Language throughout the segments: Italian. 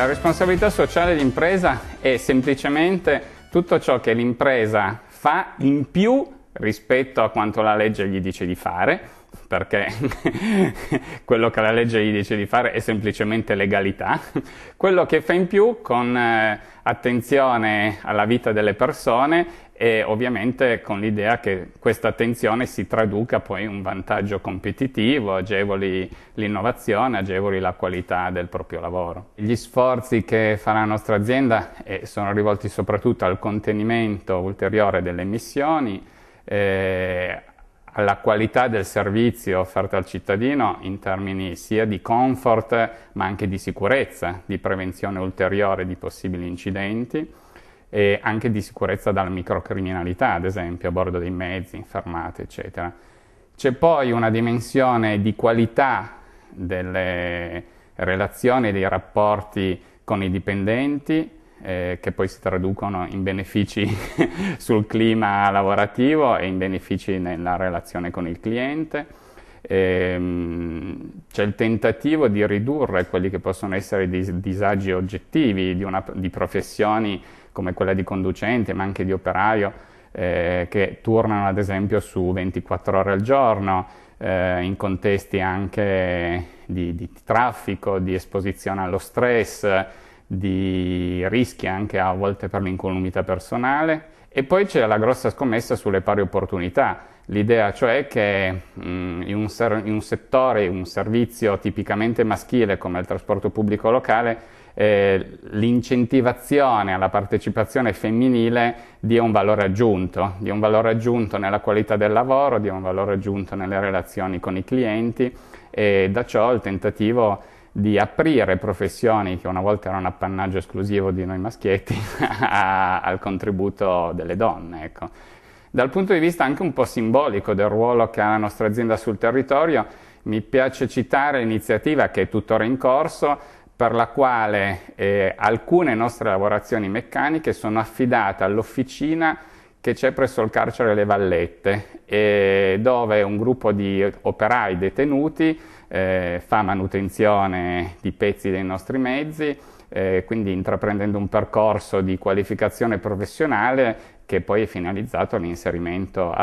La responsabilità sociale d'impresa è semplicemente tutto ciò che l'impresa fa in più rispetto a quanto la legge gli dice di fare, perché quello che la legge gli dice di fare è semplicemente legalità, quello che fa in più con attenzione alla vita delle persone e ovviamente con l'idea che questa attenzione si traduca poi in un vantaggio competitivo, agevoli l'innovazione, agevoli la qualità del proprio lavoro. Gli sforzi che fa la nostra azienda sono rivolti soprattutto al contenimento ulteriore delle emissioni, alla qualità del servizio offerto al cittadino in termini sia di comfort ma anche di sicurezza, di prevenzione ulteriore di possibili incidenti, e anche di sicurezza dalla microcriminalità, ad esempio, a bordo dei mezzi, fermate, eccetera. C'è poi una dimensione di qualità delle relazioni, dei rapporti con i dipendenti, che poi si traducono in benefici sul clima lavorativo e in benefici nella relazione con il cliente. C'è il tentativo di ridurre quelli che possono essere disagi oggettivi di professioni come quella di conducente ma anche di operaio che tornano ad esempio su 24 ore al giorno in contesti anche di traffico, di esposizione allo stress, di rischi anche a volte per l'incolumità personale. E poi c'è la grossa scommessa sulle pari opportunità, l'idea cioè che in un settore, un servizio tipicamente maschile come il trasporto pubblico locale, l'incentivazione alla partecipazione femminile dia un valore aggiunto, nella qualità del lavoro, dia un valore aggiunto nelle relazioni con i clienti, e da ciò il tentativo di aprire professioni che una volta erano un appannaggio esclusivo di noi maschietti al contributo delle donne, ecco. Dal punto di vista anche un po' simbolico del ruolo che ha la nostra azienda sul territorio, mi piace citare l'iniziativa che è tuttora in corso, per la quale alcune nostre lavorazioni meccaniche sono affidate all'officina che c'è presso il carcere Le Vallette, dove un gruppo di operai detenuti fa manutenzione di pezzi dei nostri mezzi, quindi intraprendendo un percorso di qualificazione professionale che poi è finalizzato al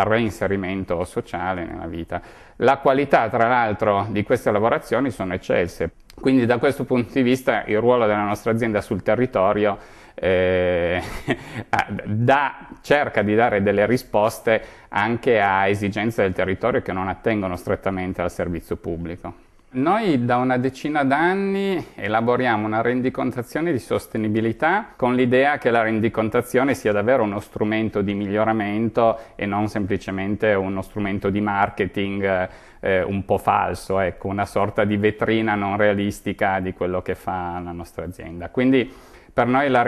reinserimento sociale nella vita. La qualità, tra l'altro, di queste lavorazioni sono eccelse, quindi da questo punto di vista il ruolo della nostra azienda sul territorio cerca di dare delle risposte anche a esigenze del territorio che non attengono strettamente al servizio pubblico. Noi da una decina d'anni elaboriamo una rendicontazione di sostenibilità con l'idea che la rendicontazione sia davvero uno strumento di miglioramento e non semplicemente uno strumento di marketing un po' falso, ecco, una sorta di vetrina non realistica di quello che fa la nostra azienda. Quindi per noi la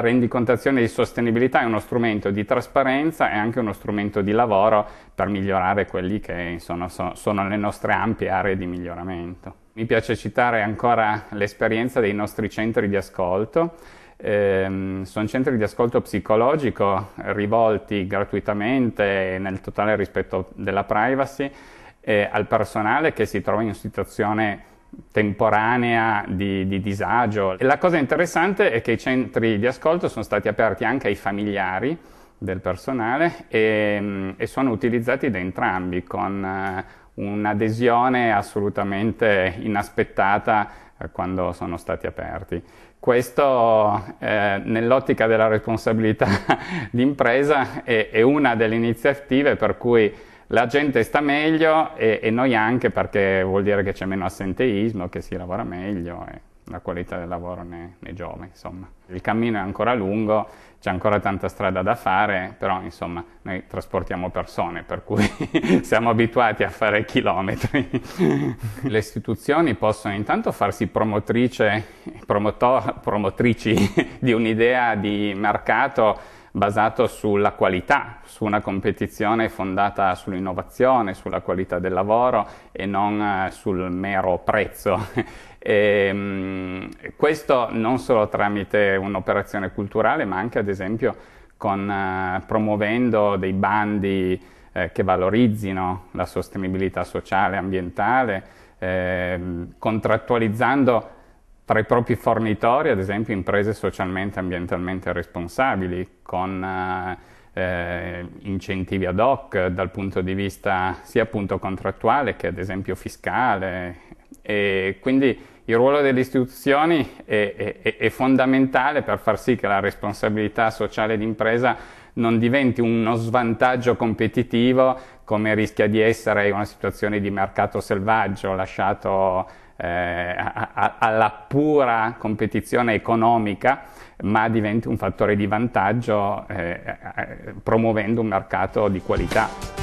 rendicontazione di sostenibilità è uno strumento di trasparenza e anche uno strumento di lavoro per migliorare quelli che insomma, sono le nostre ampie aree di miglioramento. Mi piace citare ancora l'esperienza dei nostri centri di ascolto. Sono centri di ascolto psicologico rivolti gratuitamente nel totale rispetto della privacy al personale che si trova in situazione temporanea di disagio. E la cosa interessante è che i centri di ascolto sono stati aperti anche ai familiari del personale e sono utilizzati da entrambi con un'adesione assolutamente inaspettata quando sono stati aperti. Questo nell'ottica della responsabilità d'impresa è una delle iniziative per cui la gente sta meglio e noi anche, perché vuol dire che c'è meno assenteismo, che si lavora meglio e la qualità del lavoro ne giova, insomma. Il cammino è ancora lungo, c'è ancora tanta strada da fare, però insomma noi trasportiamo persone, per cui siamo abituati a fare chilometri. Le istituzioni possono intanto farsi promotrici di un'idea di mercato basato sulla qualità, su una competizione fondata sull'innovazione, sulla qualità del lavoro e non sul mero prezzo. Questo non solo tramite un'operazione culturale, ma anche ad esempio promuovendo dei bandi che valorizzino la sostenibilità sociale e ambientale, contrattualizzando tra i propri fornitori, ad esempio imprese socialmente e ambientalmente responsabili, con incentivi ad hoc dal punto di vista sia appunto contrattuale che ad esempio fiscale. E quindi il ruolo delle istituzioni è fondamentale per far sì che la responsabilità sociale d'impresa non diventi uno svantaggio competitivo, come rischia di essere una situazione di mercato selvaggio lasciato alla pura competizione economica, ma diventi un fattore di vantaggio promuovendo un mercato di qualità.